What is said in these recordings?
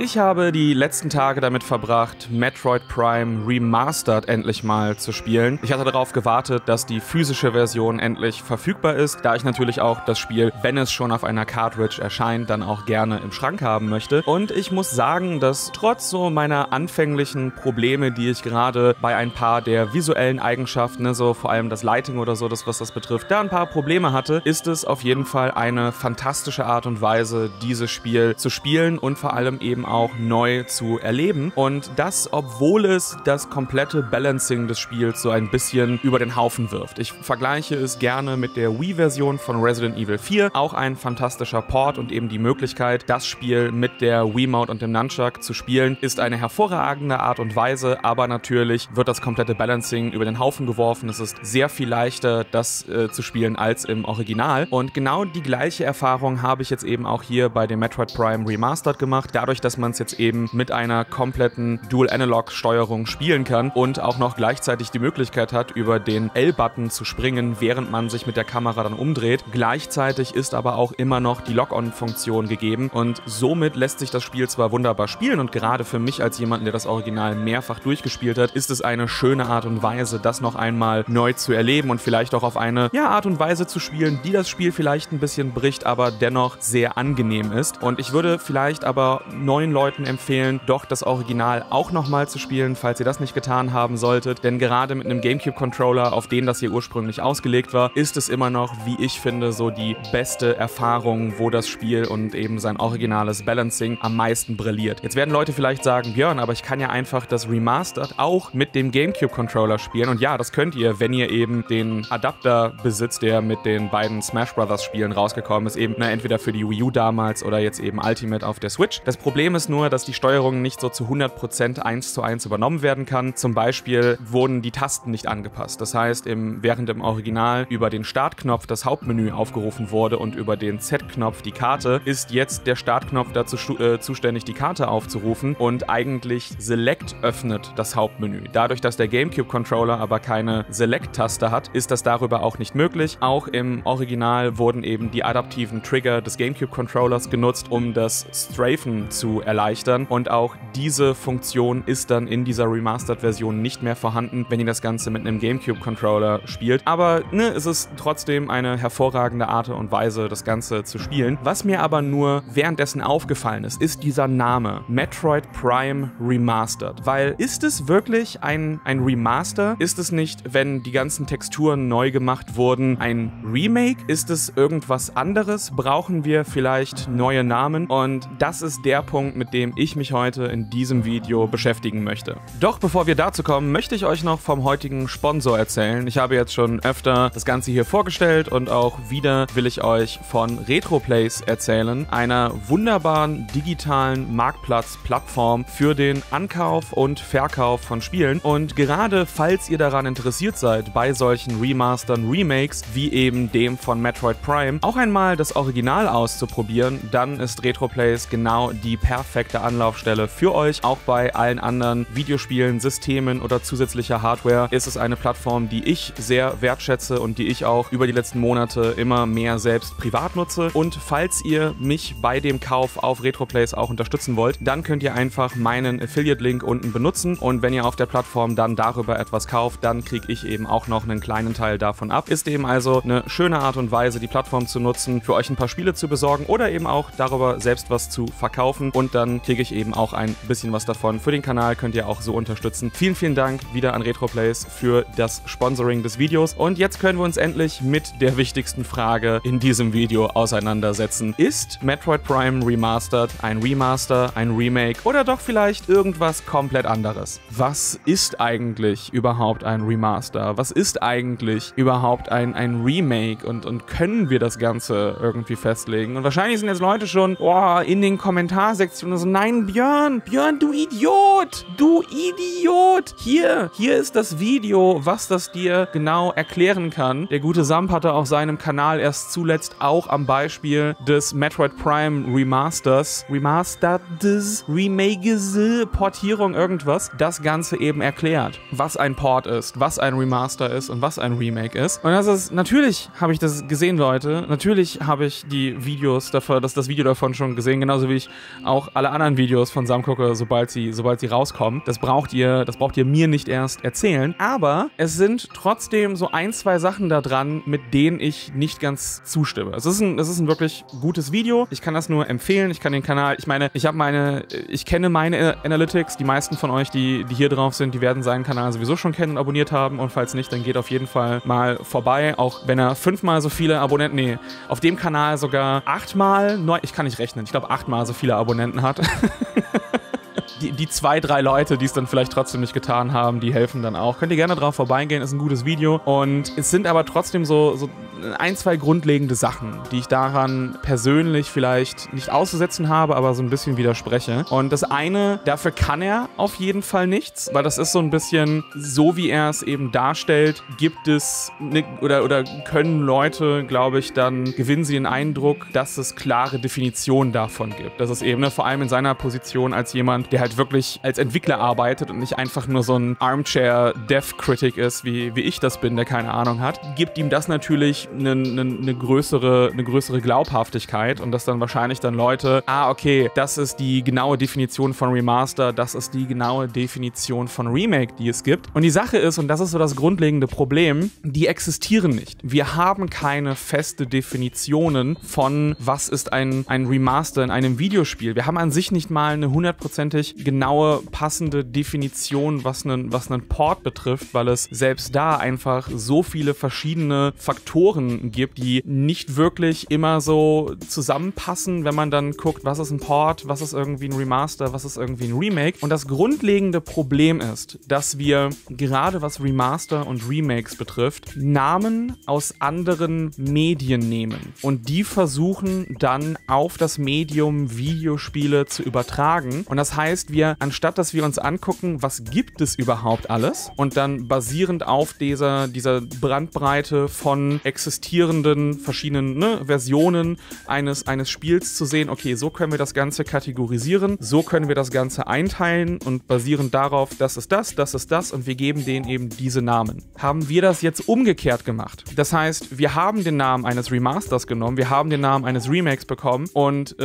Ich habe die letzten Tage damit verbracht, Metroid Prime Remastered endlich mal zu spielen. Ich hatte darauf gewartet, dass die physische Version endlich verfügbar ist, da ich natürlich auch das Spiel, wenn es schon auf einer Cartridge erscheint, dann auch gerne im Schrank haben möchte. Und ich muss sagen, dass trotz so meiner anfänglichen Probleme, die ich gerade bei ein paar der visuellen Eigenschaften, so vor allem das Lighting oder so, das was das betrifft, da ein paar Probleme hatte, ist es auf jeden Fall eine fantastische Art und Weise, dieses Spiel zu spielen und vor allem eben auch neu zu erleben, und das, obwohl es das komplette Balancing des Spiels so ein bisschen über den Haufen wirft. Ich vergleiche es gerne mit der Wii-Version von Resident Evil 4, auch ein fantastischer Port, und eben die Möglichkeit, das Spiel mit der Wii-Mote und dem Nunchuck zu spielen, ist eine hervorragende Art und Weise, aber natürlich wird das komplette Balancing über den Haufen geworfen. Es ist sehr viel leichter, das zu spielen als im Original, und genau die gleiche Erfahrung habe ich jetzt eben auch hier bei dem Metroid Prime Remastered gemacht, dadurch, dass man es jetzt eben mit einer kompletten Dual-Analog-Steuerung spielen kann und auch noch gleichzeitig die Möglichkeit hat, über den L-Button zu springen, während man sich mit der Kamera dann umdreht. Gleichzeitig ist aber auch immer noch die Lock-On-Funktion gegeben, und somit lässt sich das Spiel zwar wunderbar spielen, und gerade für mich als jemanden, der das Original mehrfach durchgespielt hat, ist es eine schöne Art und Weise, das noch einmal neu zu erleben und vielleicht auch auf eine Art und Weise zu spielen, die das Spiel vielleicht ein bisschen bricht, aber dennoch sehr angenehm ist. Und ich würde vielleicht aber neuen Leuten empfehlen, doch das Original auch nochmal zu spielen, falls ihr das nicht getan haben solltet, denn gerade mit einem GameCube-Controller, auf den das hier ursprünglich ausgelegt war, ist es immer noch, wie ich finde, so die beste Erfahrung, wo das Spiel und eben sein originales Balancing am meisten brilliert. Jetzt werden Leute vielleicht sagen, Björn, aber ich kann ja einfach das Remastered auch mit dem GameCube-Controller spielen, und ja, das könnt ihr, wenn ihr eben den Adapter besitzt, der mit den beiden Smash Brothers Spielen rausgekommen ist, eben entweder für die Wii U damals oder jetzt eben Ultimate auf der Switch. Das Problem ist nur, dass die Steuerung nicht so zu 100% 1:1 übernommen werden kann. Zum Beispiel wurden die Tasten nicht angepasst. Das heißt, während im Original über den Startknopf das Hauptmenü aufgerufen wurde und über den Z-Knopf die Karte, ist jetzt der Startknopf dazu zuständig, die Karte aufzurufen, und eigentlich Select öffnet das Hauptmenü. Dadurch, dass der GameCube-Controller aber keine Select-Taste hat, ist das darüber auch nicht möglich. Auch im Original wurden eben die adaptiven Trigger des GameCube-Controllers genutzt, um das Strafen zu erleichtern, und auch diese Funktion ist dann in dieser Remastered-Version nicht mehr vorhanden, wenn ihr das Ganze mit einem GameCube-Controller spielt. Aber es ist trotzdem eine hervorragende Art und Weise, das Ganze zu spielen. Was mir aber nur währenddessen aufgefallen ist, ist dieser Name Metroid Prime Remastered. Weil ist es wirklich ein Remaster? Ist es nicht, wenn die ganzen Texturen neu gemacht wurden, ein Remake? Ist es irgendwas anderes? Brauchen wir vielleicht neue Namen? Und das ist der Punkt, mit dem ich mich heute in diesem Video beschäftigen möchte. Doch bevor wir dazu kommen, möchte ich euch noch vom heutigen Sponsor erzählen. Ich habe jetzt schon öfter das Ganze hier vorgestellt, und auch wieder will ich euch von Retroplace erzählen, einer wunderbaren digitalen Marktplatzplattform für den Ankauf und Verkauf von Spielen. Und gerade falls ihr daran interessiert seid, bei solchen Remastern, Remakes, wie eben dem von Metroid Prime, auch einmal das Original auszuprobieren, dann ist Retroplace genau die perfekte Anlaufstelle für euch. Auch bei allen anderen Videospielen, Systemen oder zusätzlicher Hardware ist es eine Plattform, die ich sehr wertschätze und die ich auch über die letzten Monate immer mehr selbst privat nutze. Und falls ihr mich bei dem Kauf auf Retroplace auch unterstützen wollt, dann könnt ihr einfach meinen Affiliate-Link unten benutzen, und wenn ihr auf der Plattform dann darüber etwas kauft, dann kriege ich eben auch noch einen kleinen Teil davon ab. Ist eben also eine schöne Art und Weise, die Plattform zu nutzen, für euch ein paar Spiele zu besorgen oder eben auch darüber selbst was zu verkaufen, und dann kriege ich eben auch ein bisschen was davon. Für den Kanal könnt ihr auch so unterstützen. Vielen, vielen Dank wieder an Retroplace für das Sponsoring des Videos, und jetzt können wir uns endlich mit der wichtigsten Frage in diesem Video auseinandersetzen. Ist Metroid Prime Remastered ein Remaster, ein Remake oder doch vielleicht irgendwas komplett anderes? Was ist eigentlich überhaupt ein Remaster? Was ist eigentlich überhaupt ein Remake, und können wir das Ganze irgendwie festlegen? Und wahrscheinlich sind jetzt Leute schon in den Kommentarsektionen so, nein, Björn, du Idiot, hier ist das Video, was das dir genau erklären kann. Der gute Samb hatte auf seinem Kanal erst zuletzt auch am Beispiel des Metroid Prime Remastered, Portierung, irgendwas, das Ganze eben erklärt, was ein Port ist, was ein Remaster ist und was ein Remake ist. Und das ist, natürlich habe ich das gesehen, Leute, natürlich habe ich das Video davon schon gesehen, genauso wie ich auch auch alle anderen Videos von Samb gucke, sobald sie rauskommen. Das braucht ihr mir nicht erst erzählen. Aber es sind trotzdem so ein, zwei Sachen da dran, mit denen ich nicht ganz zustimme. Es ist ein wirklich gutes Video. Ich kann das nur empfehlen. Ich kann den Kanal, ich meine, ich kenne meine Analytics. Die meisten von euch, die hier drauf sind, die werden seinen Kanal sowieso schon kennen und abonniert haben. Und falls nicht, dann geht auf jeden Fall mal vorbei. Auch wenn er 5-mal so viele Abonnenten, nee, auf dem Kanal sogar 8-mal, ich kann nicht rechnen, ich glaube 8-mal so viele Abonnenten hat. Die 2, 3 Leute, die es dann vielleicht trotzdem nicht getan haben, die helfen dann auch. Könnt ihr gerne drauf vorbeigehen, ist ein gutes Video. Und es sind aber trotzdem so ein, zwei grundlegende Sachen, die ich daran persönlich vielleicht nicht auszusetzen habe, aber so ein bisschen widerspreche. Und das eine, dafür kann er auf jeden Fall nichts, weil das ist so ein bisschen, so wie er es eben darstellt, gibt es, oder können Leute, glaube ich, dann gewinnen sie den Eindruck, dass es klare Definitionen davon gibt. Das ist eben, vor allem in seiner Position als jemand, der halt wirklich als Entwickler arbeitet und nicht einfach nur so ein Armchair-Dev-Critic ist, wie ich das bin, der keine Ahnung hat, gibt ihm das natürlich eine größere Glaubhaftigkeit und dass dann wahrscheinlich dann Leute, okay, das ist die genaue Definition von Remaster, das ist die genaue Definition von Remake, die es gibt. Und die Sache ist, und das ist so das grundlegende Problem, die existieren nicht. Wir haben keine feste Definitionen von, was ist ein Remaster in einem Videospiel. Wir haben an sich nicht mal eine hundertprozentig genaue, passende Definition, was einen Port betrifft, weil es selbst da einfach so viele verschiedene Faktoren gibt, die nicht wirklich immer so zusammenpassen, wenn man dann guckt, was ist ein Port, was ist irgendwie ein Remaster, was ist irgendwie ein Remake. Und das grundlegende Problem ist, dass wir, gerade was Remaster und Remakes betrifft, Namen aus anderen Medien nehmen und die versuchen dann auf das Medium Videospiele zu übertragen. Und das heißt, anstatt dass wir uns angucken, was gibt es überhaupt alles und dann basierend auf dieser Bandbreite von existierenden verschiedenen Versionen eines Spiels zu sehen, okay, so können wir das Ganze kategorisieren, so können wir das Ganze einteilen und basierend darauf, das ist das und wir geben denen eben diese Namen. Haben wir das jetzt umgekehrt gemacht? Das heißt, wir haben den Namen eines Remasters genommen, wir haben den Namen eines Remakes bekommen und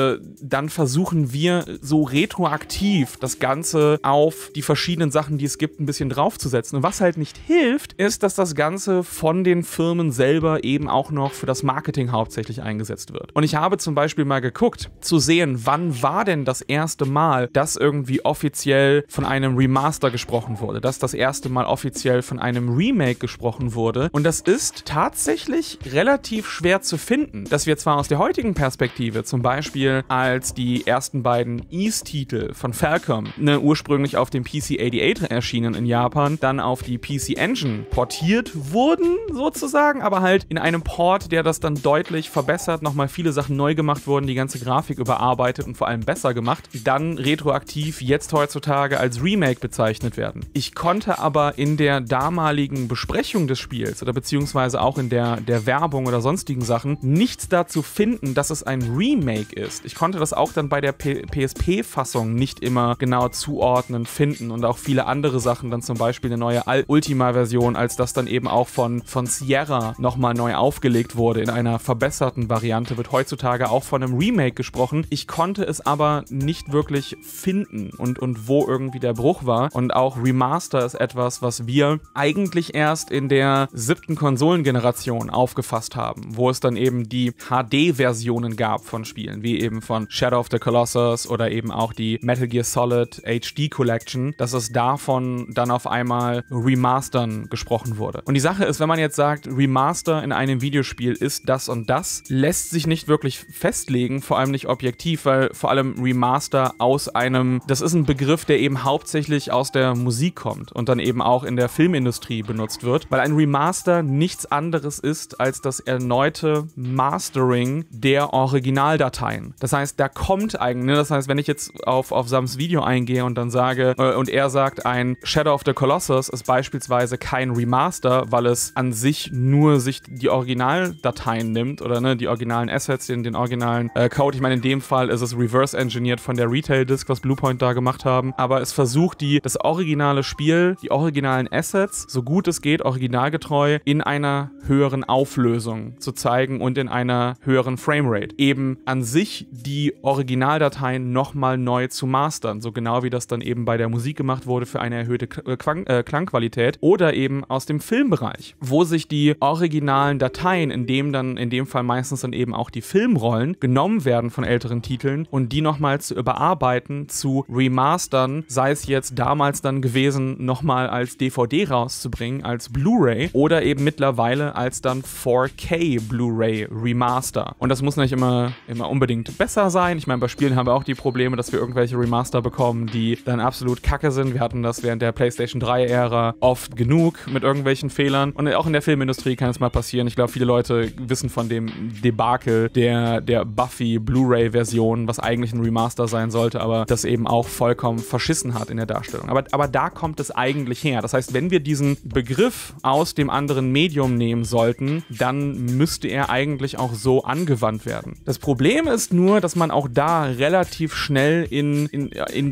dann versuchen wir so retroaktiv das Ganze auf die verschiedenen Sachen, die es gibt, ein bisschen draufzusetzen. Und was halt nicht hilft, ist, dass das Ganze von den Firmen selber eben auch noch für das Marketing hauptsächlich eingesetzt wird. Und ich habe zum Beispiel mal geguckt, zu sehen, wann war denn das erste Mal, dass irgendwie offiziell von einem Remaster gesprochen wurde, dass das erste Mal offiziell von einem Remake gesprochen wurde. Und das ist tatsächlich relativ schwer zu finden, dass wir zwar aus der heutigen Perspektive, zum Beispiel als die ersten beiden Ys-Titel von Falcom, ursprünglich auf dem PC-88 erschienen in Japan, dann auf die PC Engine portiert wurden, sozusagen, aber halt in einem Port, der das dann deutlich verbessert, nochmal viele Sachen neu gemacht wurden, die ganze Grafik überarbeitet und vor allem besser gemacht, dann retroaktiv jetzt heutzutage als Remake bezeichnet werden. Ich konnte aber in der damaligen Besprechung des Spiels oder beziehungsweise auch in der Werbung oder sonstigen Sachen nichts dazu finden, dass es ein Remake ist. Ich konnte das auch dann bei der PSP-Fassung nicht immer genau zuordnen, finden und auch viele andere Sachen, dann zum Beispiel eine neue Ultima-Version, als das dann eben auch von Sierra nochmal neu aufgelegt wurde in einer verbesserten Variante, wird heutzutage auch von einem Remake gesprochen. Ich konnte es aber nicht wirklich finden und wo irgendwie der Bruch war. Und auch Remaster ist etwas, was wir eigentlich erst in der 7. Konsolengeneration aufgefasst haben, wo es dann eben die HD-Versionen gab von Spielen, wie eben von Shadow of the Colossus oder eben auch die Metal Gear Solid HD Collection, dass es davon dann auf einmal Remastern gesprochen wurde. Und die Sache ist, wenn man jetzt sagt, Remaster in einem Videospiel ist das und das, lässt sich nicht wirklich festlegen, vor allem nicht objektiv, weil vor allem Remaster das ist ein Begriff, der eben hauptsächlich aus der Musik kommt und dann eben auch in der Filmindustrie benutzt wird, weil ein Remaster nichts anderes ist als das erneute Mastering der Originaldateien. Das heißt, da kommt eigentlich, das heißt, wenn ich jetzt auf Sams Video Video eingehe und dann sage, und er sagt, ein Shadow of the Colossus ist beispielsweise kein Remaster, weil es an sich nur sich die Originaldateien nimmt oder ne, die originalen Assets, den originalen Code. Ich meine, in dem Fall ist es reverse-engineert von der Retail-Disc, was Bluepoint da gemacht haben, aber es versucht das originale Spiel, die originalen Assets, so gut es geht, originalgetreu in einer höheren Auflösung zu zeigen und in einer höheren Framerate. Eben an sich die Originaldateien nochmal neu zu mastern, so genau wie das dann eben bei der Musik gemacht wurde für eine erhöhte Klangqualität oder eben aus dem Filmbereich, wo sich die originalen Dateien, in dem Fall meistens dann eben auch die Filmrollen, genommen werden von älteren Titeln und die nochmal zu überarbeiten, zu remastern, sei es jetzt damals dann gewesen, nochmal als DVD rauszubringen, als Blu-ray oder eben mittlerweile als dann 4K Blu-ray Remaster. Und das muss nicht immer unbedingt besser sein. Ich meine, bei Spielen haben wir auch die Probleme, dass wir irgendwelche Remaster bekommen, die dann absolut kacke sind. Wir hatten das während der PlayStation 3-Ära oft genug mit irgendwelchen Fehlern. Und auch in der Filmindustrie kann es mal passieren. Ich glaube, viele Leute wissen von dem Debakel der Buffy Blu-ray-Version, was eigentlich ein Remaster sein sollte, aber das eben auch vollkommen verschissen hat in der Darstellung. Aber da kommt es eigentlich her. Das heißt, wenn wir diesen Begriff aus dem anderen Medium nehmen sollten, dann müsste er eigentlich auch so angewandt werden. Das Problem ist nur, dass man auch da relativ schnell in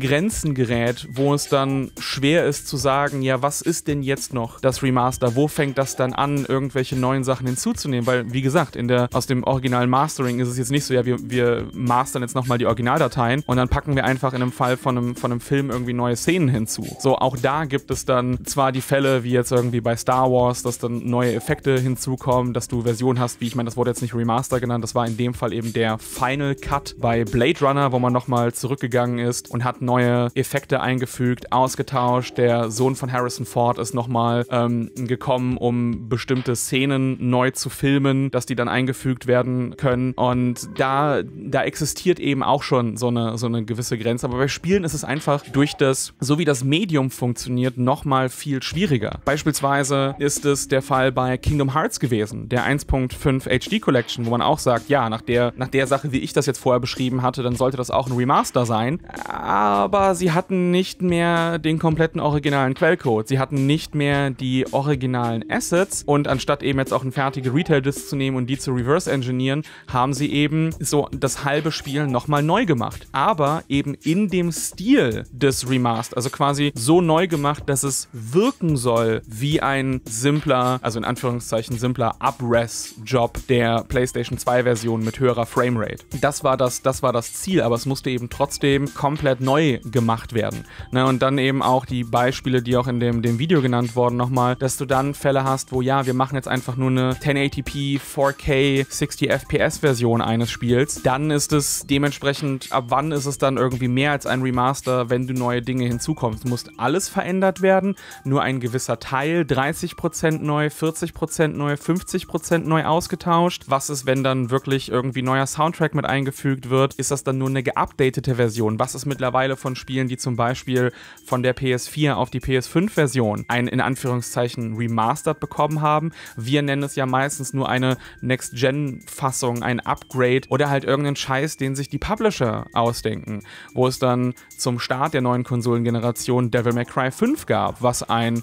Grenzen gerät, wo es dann schwer ist zu sagen, ja, was ist denn jetzt noch das Remaster? Wo fängt das dann an, irgendwelche neuen Sachen hinzuzunehmen? Weil, wie gesagt, aus dem originalen Mastering ist es jetzt nicht so, ja, wir mastern jetzt nochmal die Originaldateien und dann packen wir einfach in einem Fall von einem Film irgendwie neue Szenen hinzu. So, auch da gibt es dann zwar die Fälle, wie jetzt irgendwie bei Star Wars, dass dann neue Effekte hinzukommen, dass du Versionen hast, wie, ich meine, das wurde jetzt nicht Remaster genannt, das war in dem Fall eben der Final Cut bei Blade Runner, wo man nochmal zurückgegangen ist und hat neue Effekte eingefügt, ausgetauscht, der Sohn von Harrison Ford ist nochmal gekommen, um bestimmte Szenen neu zu filmen, dass die dann eingefügt werden können, und da existiert eben auch schon so eine gewisse Grenze, aber bei Spielen ist es einfach durch das, so wie das Medium funktioniert, nochmal viel schwieriger. Beispielsweise ist es der Fall bei Kingdom Hearts gewesen, der 1.5 HD Collection, wo man auch sagt, ja, nach der Sache, wie ich das jetzt vorher beschrieben hatte, dann sollte das auch ein Remaster sein, aber sie hatten nicht mehr den kompletten originalen Quellcode, sie hatten nicht mehr die originalen Assets, und anstatt eben jetzt auch eine fertige Retail-Disc zu nehmen und die zu reverse-engineeren, haben sie eben so das halbe Spiel nochmal neu gemacht, aber eben in dem Stil des Remasters, also quasi so neu gemacht, dass es wirken soll wie ein simpler, also in Anführungszeichen simpler Up-Res-Job der PlayStation 2 Version mit höherer Framerate. Das war das Ziel, aber es musste eben trotzdem komplett neu gemacht werden. Ne, und dann eben auch die Beispiele, die auch in dem Video genannt wurden nochmal, dass du dann Fälle hast, wo ja, wir machen jetzt einfach nur eine 1080p 4K 60 FPS Version eines Spiels, dann ist es dementsprechend, ab wann ist es dann irgendwie mehr als ein Remaster, wenn du neue Dinge hinzukommst. Du musst alles verändert werden, nur ein gewisser Teil, 30% neu, 40% neu, 50% neu ausgetauscht. Was ist, wenn dann wirklich irgendwie neuer Soundtrack mit eingefügt wird? Ist das dann nur eine geupdatete Version? Was ist mittlerweile von Spielen, die zum Beispiel von der PS4 auf die PS5-Version ein, in Anführungszeichen, Remastered bekommen haben? Wir nennen es ja meistens nur eine Next-Gen-Fassung, ein Upgrade oder halt irgendeinen Scheiß, den sich die Publisher ausdenken, wo es dann zum Start der neuen Konsolengeneration Devil May Cry 5 gab, was ein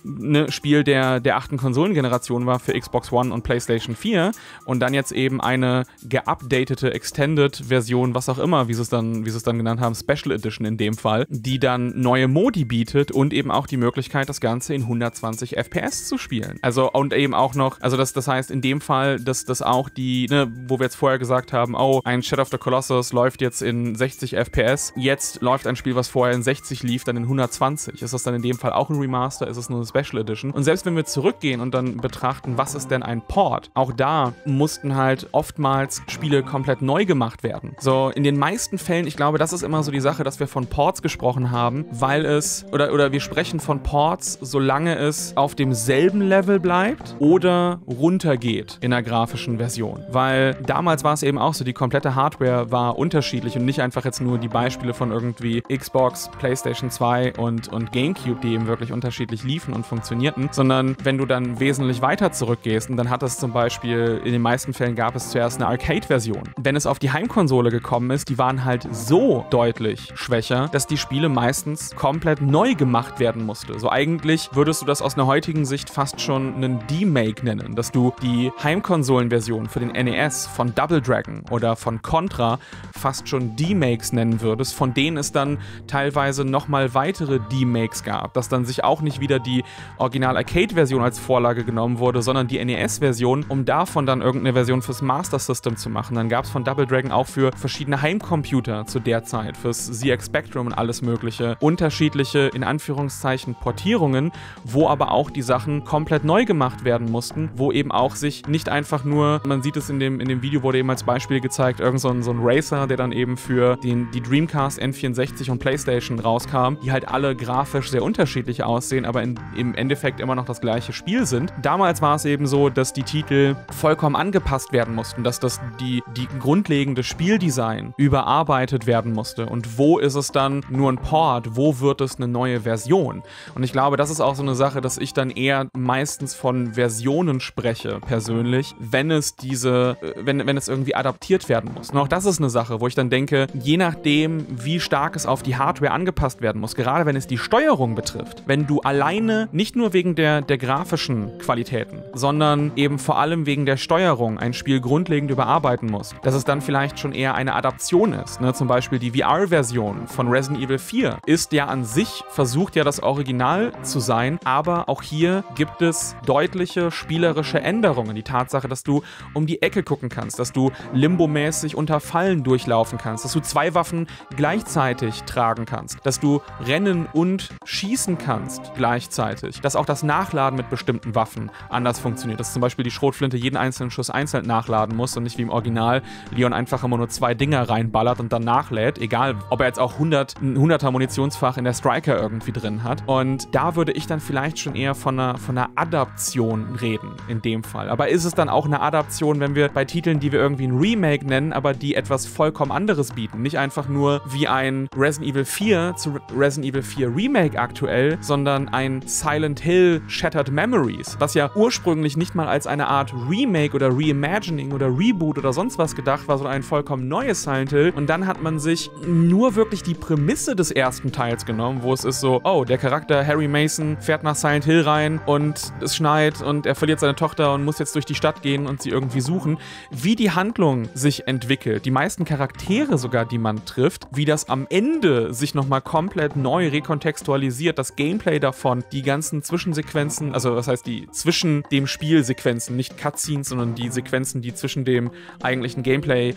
Spiel der 8. Konsolengeneration war für Xbox One und PlayStation 4 und dann jetzt eben eine geupdatete Extended-Version, was auch immer, wie sie es dann genannt haben, Special Edition in dem Fall, die dann neue Modi bietet und eben auch die Möglichkeit, das Ganze in 120 FPS zu spielen. Also, und eben auch noch, also das heißt in dem Fall, dass das auch die, wo wir jetzt vorher gesagt haben, oh, ein Shadow of the Colossus läuft jetzt in 60 FPS, jetzt läuft ein Spiel, was vorher in 60 lief, dann in 120. Ist das dann in dem Fall auch ein Remaster? Ist es nur eine Special Edition? Und selbst wenn wir zurückgehen und dann betrachten, was ist denn ein Port? Auch da mussten halt oftmals Spiele komplett neu gemacht werden. So, in den meisten Fällen, ich glaube, das ist immer so die Sache, dass wir von Ports gesprochen haben, weil es, oder wir sprechen von Ports, solange es auf demselben Level bleibt oder runtergeht in der grafischen Version. Weil damals war es eben auch so, die komplette Hardware war unterschiedlich und nicht einfach jetzt nur die Beispiele von irgendwie Xbox, PlayStation 2 und GameCube, die eben wirklich unterschiedlich liefen und funktionierten, sondern wenn du dann wesentlich weiter zurückgehst und dann hat es zum Beispiel, in den meisten Fällen gab es zuerst eine Arcade-Version. Wenn es auf die Heimkonsole gekommen ist, die waren halt so deutlich schwächer, war, dass die Spiele meistens komplett neu gemacht werden musste. So eigentlich würdest du das aus einer heutigen Sicht fast schon einen Demake nennen, dass du die Heimkonsolenversion für den NES von Double Dragon oder von Contra fast schon Demakes nennen würdest, von denen es dann teilweise nochmal weitere Demakes gab, dass dann sich auch nicht wieder die Original-Arcade-Version als Vorlage genommen wurde, sondern die NES-Version, um davon dann irgendeine Version fürs Master System zu machen. Dann gab es von Double Dragon auch für verschiedene Heimcomputer zu der Zeit, fürs ZX Spectrum und alles mögliche, unterschiedliche, in Anführungszeichen, Portierungen, wo aber auch die Sachen komplett neu gemacht werden mussten, wo eben auch sich nicht einfach nur, man sieht es in dem Video, wurde eben als Beispiel gezeigt, irgend so ein Racer, der dann eben für die Dreamcast, N64 und PlayStation rauskam, die halt alle grafisch sehr unterschiedlich aussehen, aber im Endeffekt immer noch das gleiche Spiel sind. Damals war es eben so, dass die Titel vollkommen angepasst werden mussten, dass das die grundlegende Spieldesign überarbeitet werden musste. Und wo ist es dann nur ein Port? Wo wird es eine neue Version? Und ich glaube, das ist auch so eine Sache, dass ich dann eher meistens von Versionen spreche, persönlich, wenn es irgendwie adaptiert werden muss. Und auch das ist eine Sache, wo ich dann denke, je nachdem, wie stark es auf die Hardware angepasst werden muss, gerade wenn es die Steuerung betrifft, wenn du alleine, nicht nur wegen der grafischen Qualitäten, sondern eben vor allem wegen der Steuerung ein Spiel grundlegend überarbeiten musst, dass es dann vielleicht schon eher eine Adaption ist. Ne? Zum Beispiel die VR-Version von Resident Evil 4 ist ja an sich, versucht ja das Original zu sein, aber auch hier gibt es deutliche spielerische Änderungen. Die Tatsache, dass du um die Ecke gucken kannst, dass du limbomäßig unter Fallen durchlaufen kannst, dass du zwei Waffen gleichzeitig tragen kannst, dass du rennen und schießen kannst gleichzeitig, dass auch das Nachladen mit bestimmten Waffen anders funktioniert, dass zum Beispiel die Schrotflinte jeden einzelnen Schuss einzeln nachladen muss und nicht wie im Original Leon einfach immer nur zwei Dinger reinballert und dann nachlädt, egal ob er jetzt auch 100er Munitionsfach in der Striker irgendwie drin hat. Und da würde ich dann vielleicht schon eher von einer Adaption reden, in dem Fall. Aber ist es dann auch eine Adaption, wenn wir bei Titeln, die wir irgendwie ein Remake nennen, aber die etwas vollkommen anderes bieten? Nicht einfach nur wie ein Resident Evil 4 zu Resident Evil 4 Remake aktuell, sondern ein Silent Hill Shattered Memories, was ja ursprünglich nicht mal als eine Art Remake oder Reimagining oder Reboot oder sonst was gedacht war, sondern ein vollkommen neues Silent Hill. Und dann hat man sich nur wirklich die Prämisse des ersten Teils genommen, wo es ist so, oh, der Charakter Harry Mason fährt nach Silent Hill rein und es schneit und er verliert seine Tochter und muss jetzt durch die Stadt gehen und sie irgendwie suchen. Wie die Handlung sich entwickelt, die meisten Charaktere sogar, die man trifft, wie das am Ende sich nochmal komplett neu rekontextualisiert, das Gameplay davon, die ganzen Zwischensequenzen, also was heißt die zwischen dem Spielsequenzen, nicht Cutscenes, sondern die Sequenzen, die zwischen dem eigentlichen Gameplay,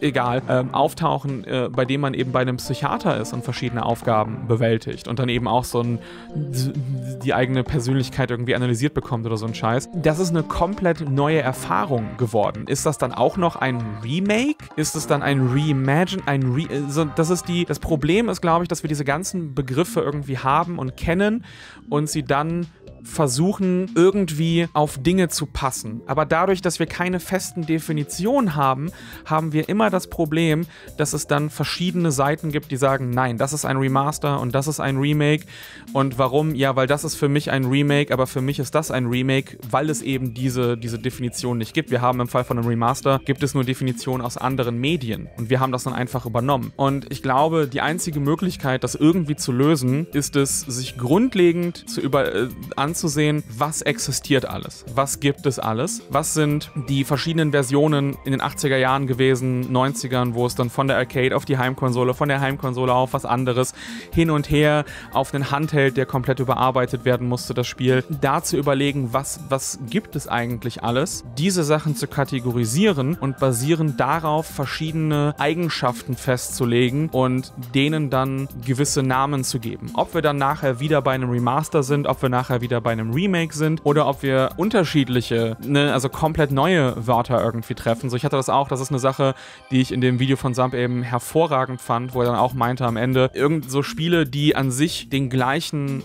egal, auftauchen, bei dem man eben bei einem Psychiater ist und verschiedene Aufgaben bewältigt und dann eben auch so die eigene Persönlichkeit irgendwie analysiert bekommt oder so ein Scheiß. Das ist eine komplett neue Erfahrung geworden. Ist das dann auch noch ein Remake? Ist es dann ein Reimagine? Das Problem ist, glaube ich, dass wir diese ganzen Begriffe irgendwie haben und kennen und sie dann versuchen, irgendwie auf Dinge zu passen. Aber dadurch, dass wir keine festen Definitionen haben, haben wir immer das Problem, dass es dann verschiedene Seiten gibt, die sagen, nein, das ist ein Remaster und das ist ein Remake. Und warum? Ja, weil das ist für mich ein Remake, aber für mich ist das ein Remake, weil es eben diese Definition nicht gibt. Wir haben im Fall von einem Remaster, gibt es nur Definitionen aus anderen Medien. Und wir haben das dann einfach übernommen. Und ich glaube, die einzige Möglichkeit, das irgendwie zu lösen, ist es, sich grundlegend anzusehen, was existiert alles, was gibt es alles, was sind die verschiedenen Versionen in den 80er Jahren gewesen, 90ern, wo es dann von der Arcade auf die Heimkonsole, von der Heimkonsole auf was anderes, hin und her, auf einen Handheld, der komplett überarbeitet werden musste, das Spiel, da zu überlegen, was gibt es eigentlich alles, diese Sachen zu kategorisieren und basierend darauf verschiedene Eigenschaften festzulegen und denen dann gewisse Namen zu geben. Ob wir dann nachher wieder bei einem Remaster sind, ob wir nachher wieder bei einem Remake sind oder ob wir unterschiedliche, also komplett neue Wörter irgendwie treffen. So, ich hatte das auch, das ist eine Sache, die ich in dem Video von Samb eben hervorragend fand, wo er dann auch meinte am Ende, irgend so Spiele, die an sich den gleichen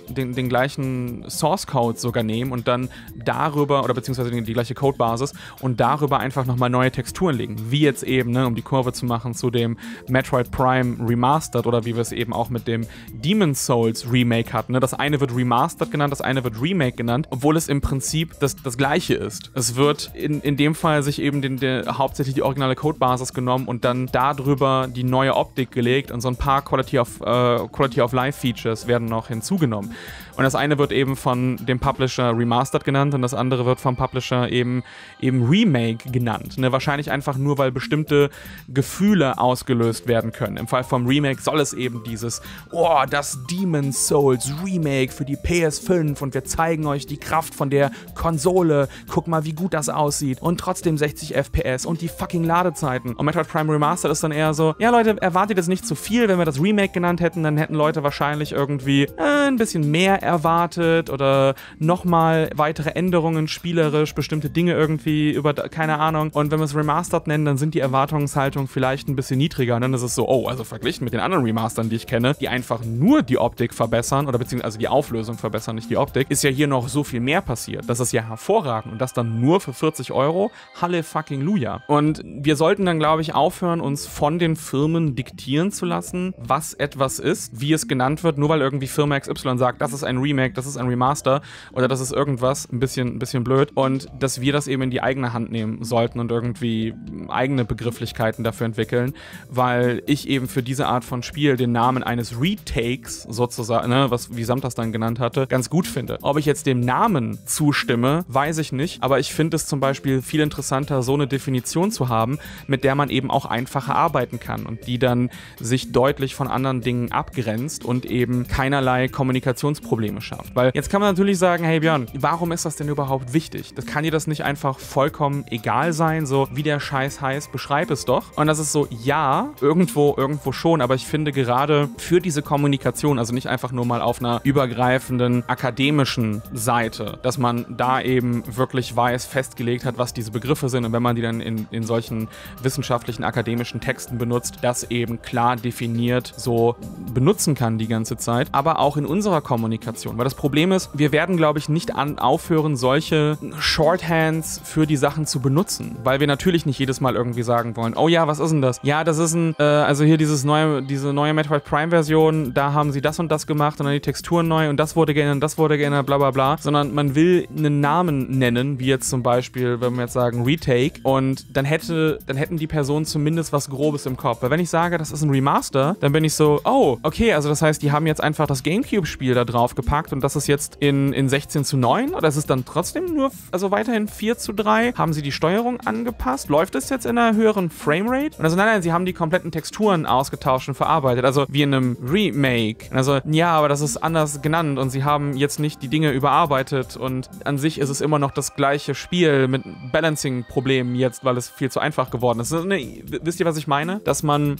Source-Code sogar nehmen und dann darüber, oder beziehungsweise die gleiche Codebasis und darüber einfach nochmal neue Texturen legen. Wie jetzt eben, um die Kurve zu machen, zu dem Metroid Prime Remastered oder wie wir es eben auch mit dem Demon's Souls Remake hatten. Das eine wird Remastered genannt, das eine wird Remake genannt, obwohl es im Prinzip das gleiche ist. Es wird in dem Fall sich eben hauptsächlich die originale Codebasis genommen und dann darüber die neue Optik gelegt und so ein paar paar Quality of Life Features werden noch hinzugenommen. Und das eine wird eben von dem Publisher Remastered genannt und das andere wird vom Publisher eben Remake genannt. Ne? Wahrscheinlich einfach nur, weil bestimmte Gefühle ausgelöst werden können. Im Fall vom Remake soll es eben dieses, oh, das Demon's Souls Remake für die PS5 und wir zeigen euch die Kraft von der Konsole. Guck mal, wie gut das aussieht. Und trotzdem 60 FPS und die fucking Ladezeiten. Und Metroid Prime Remastered ist dann eher so, ja Leute, erwartet jetzt nicht zu viel. Wenn wir das Remake genannt hätten, dann hätten Leute wahrscheinlich irgendwie ein bisschen mehr erwartet oder nochmal weitere Änderungen spielerisch, bestimmte Dinge irgendwie über, keine Ahnung. Und wenn wir es Remastered nennen, dann sind die Erwartungshaltung vielleicht ein bisschen niedriger. Und dann ist es so, oh, also verglichen mit den anderen Remastern, die ich kenne, die einfach nur die Optik verbessern oder beziehungsweise also die Auflösung verbessern, nicht die Optik, ist ja hier noch so viel mehr passiert. Das ist ja hervorragend und das dann nur für 40 Euro. Halleluja. Und wir sollten dann, glaube ich, aufhören, uns von den Firmen diktieren zu lassen, was etwas ist, wie es genannt wird, nur weil irgendwie Firma XY sagt, das ist ein Remake, das ist ein Remaster oder das ist irgendwas, ein bisschen blöd, und dass wir das eben in die eigene Hand nehmen sollten und irgendwie eigene Begrifflichkeiten dafür entwickeln, weil ich eben für diese Art von Spiel den Namen eines Retakes sozusagen, ne, was wie Samb das dann genannt hatte, ganz gut finde. Ob ich jetzt dem Namen zustimme, weiß ich nicht, aber ich finde es zum Beispiel viel interessanter, so eine Definition zu haben, mit der man eben auch einfacher arbeiten kann und die dann sich deutlich von anderen Dingen abgrenzt und eben keinerlei Kommunikationsprobleme schafft. Weil jetzt kann man natürlich sagen, hey Björn, warum ist das denn überhaupt wichtig? Das kann dir das nicht einfach vollkommen egal sein, so wie der Scheiß heißt, beschreib es doch. Und das ist so, ja, irgendwo schon, aber ich finde gerade für diese Kommunikation, also nicht einfach nur mal auf einer übergreifenden akademischen Seite, dass man da eben wirklich weiß, festgelegt hat, was diese Begriffe sind, und wenn man die dann in solchen wissenschaftlichen, akademischen Texten benutzt, das eben klar definiert so benutzen kann die ganze Zeit, aber auch in unserer Kommunikation. Weil das Problem ist, wir werden, glaube ich, nicht aufhören, solche Shorthands für die Sachen zu benutzen, weil wir natürlich nicht jedes Mal irgendwie sagen wollen, oh ja, was ist denn das? Ja, das ist ein, also hier diese neue Metroid Prime Version, da haben sie das und das gemacht und dann die Texturen neu und das wurde geändert, bla bla bla, sondern man will einen Namen nennen, wie jetzt zum Beispiel, wenn wir jetzt sagen Retake, und dann hätten die Personen zumindest was Grobes im Kopf. Weil wenn ich sage, das ist ein Remaster, dann bin ich so, oh, okay, also das heißt, die haben jetzt einfach das GameCube-Spiel da drauf gepackt und das ist jetzt in 16:9 oder ist es dann trotzdem nur, also weiterhin 4:3? Haben sie die Steuerung angepasst? Läuft es jetzt in einer höheren Framerate? Und also nein, sie haben die kompletten Texturen ausgetauscht und verarbeitet, also wie in einem Remake. Und also ja, aber das ist anders genannt und sie haben jetzt nicht die Dinge überarbeitet und an sich ist es immer noch das gleiche Spiel mit Balancing-Problemen jetzt, weil es viel zu einfach geworden ist. Also, ne, wisst ihr, was ich meine? Dass man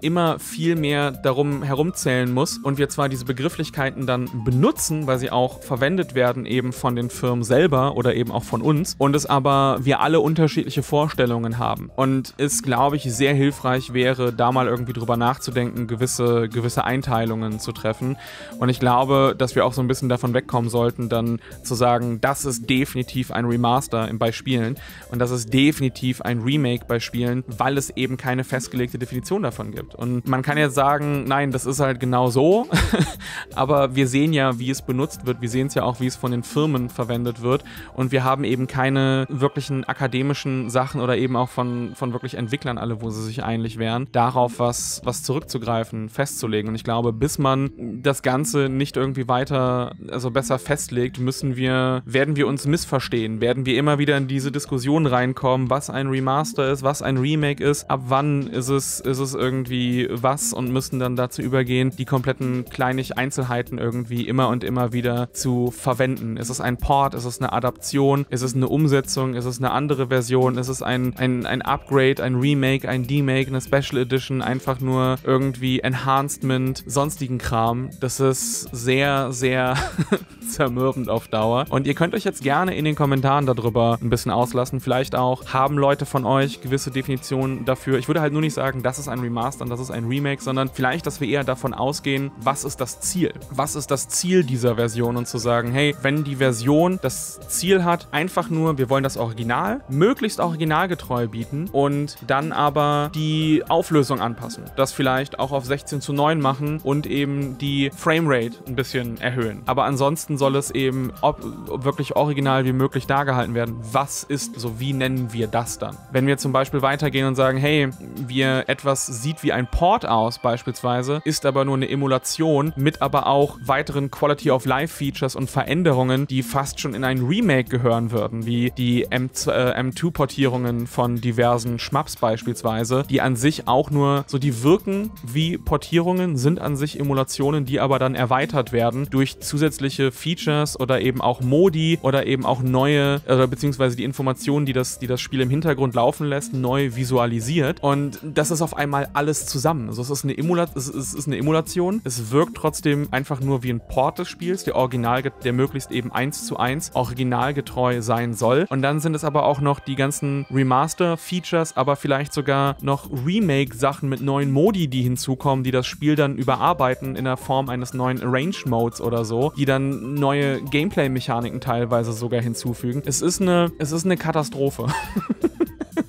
immer viel mehr darum herumzählen muss und wir zwar diese Begrifflichkeiten dann benutzen, weil sie auch verwendet werden eben von den Firmen selber oder eben auch von uns, und es aber wir alle unterschiedliche Vorstellungen haben. Und es, glaube ich, sehr hilfreich wäre, da mal irgendwie drüber nachzudenken, gewisse Einteilungen zu treffen. Und ich glaube, dass wir auch so ein bisschen davon wegkommen sollten, dann zu sagen, das ist definitiv ein Remaster bei Spielen und das ist definitiv ein Remake bei Spielen, weil es eben keine festgelegte Definition davon gibt. Und man kann jetzt sagen, nein, das ist halt genau so, aber wir sehen ja, wie es benutzt wird, wir sehen es ja auch, wie es von den Firmen verwendet wird, und wir haben eben keine wirklichen akademischen Sachen oder eben auch von wirklich Entwicklern alle, wo sie sich einig wären, darauf was zurückzugreifen, festzulegen. Und ich glaube, bis man das Ganze nicht irgendwie weiter, also besser festlegt, werden wir uns missverstehen, werden wir immer wieder in diese Diskussion reinkommen, was ein Remaster ist, was ein Remake ist, ab wann ist es irgendwie was, und müssen dann dazu übergehen, die kompletten Einzelheiten irgendwie immer und immer wieder zu verwenden. Ist es ein Port? Ist es eine Adaption? Ist es eine Umsetzung? Ist es eine andere Version? Ist es ein Upgrade, ein Remake, ein Demake, eine Special Edition, einfach nur irgendwie Enhancement, sonstigen Kram? Das ist sehr, sehr zermürbend auf Dauer. Und ihr könnt euch jetzt gerne in den Kommentaren darüber ein bisschen auslassen. Vielleicht auch, haben Leute von euch gewisse Definitionen dafür? Ich würde halt nur nicht sagen, das ist ein Remaster und das ist ein Remake, sondern vielleicht, dass wir eher davon ausgehen, was ist das Ziel? Was ist das Ziel dieser Version? Und zu sagen, hey, wenn die Version das Ziel hat, einfach nur, wir wollen das Original, möglichst originalgetreu bieten und dann aber die Auflösung anpassen. Das vielleicht auch auf 16:9 machen und eben die Framerate ein bisschen erhöhen. Aber ansonsten soll es eben wirklich original wie möglich dargehalten werden. Was ist so, wie nennen wir das dann? Wenn wir zum Beispiel weitergehen und sagen, hey, etwas sieht wie ein Port aus beispielsweise, ist aber nur eine Emulation mit aber auch weiteren Quality-of-Life-Features und Veränderungen, die fast schon in ein Remake gehören würden, wie die M2-Portierungen von diversen Schmaps beispielsweise, die an sich auch nur so, die wirken wie Portierungen, sind an sich Emulationen, die aber dann erweitert werden durch zusätzliche Features oder eben auch Modi oder eben auch neue, oder beziehungsweise die Informationen, die das Spiel im Hintergrund laufen lässt, neu visualisiert. Und das ist auf einmal alles zusammen. Also es ist eine Emulation, es wirkt trotzdem einfach nur wie ein Port des Spiels, der möglichst eben 1:1 originalgetreu sein soll. Und dann sind es aber auch noch die ganzen Remaster-Features, aber vielleicht sogar noch Remake-Sachen mit neuen Modi, die hinzukommen, die das Spiel dann überarbeiten in der Form eines neuen Arrange-Modes oder so, die dann neue Gameplay-Mechaniken teilweise sogar hinzufügen. Es ist eine Katastrophe.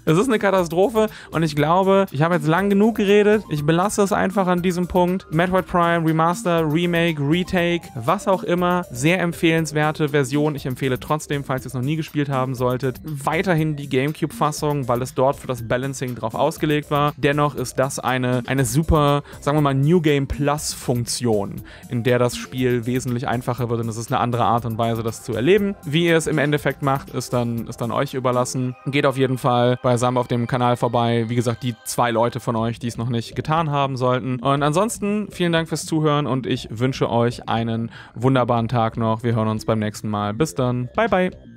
Es ist eine Katastrophe und ich glaube, ich habe jetzt lang genug geredet. Ich belasse es einfach an diesem Punkt. Metroid Prime, Remaster, Remake, Retake, was auch immer. Sehr empfehlenswerte Version. Ich empfehle trotzdem, falls ihr es noch nie gespielt haben solltet, weiterhin die GameCube-Fassung, weil es dort für das Balancing drauf ausgelegt war. Dennoch ist das eine super, sagen wir mal, New Game Plus-Funktion, in der das Spiel wesentlich einfacher wird und es ist eine andere Art und Weise, das zu erleben. Wie ihr es im Endeffekt macht, ist dann euch überlassen. Geht auf jeden Fall bei Samb auf dem Kanal vorbei. Wie gesagt, die 2 Leute von euch, die es noch nicht getan haben sollten. Und ansonsten vielen Dank fürs Zuhören und ich wünsche euch einen wunderbaren Tag noch. Wir hören uns beim nächsten Mal. Bis dann. Bye, bye.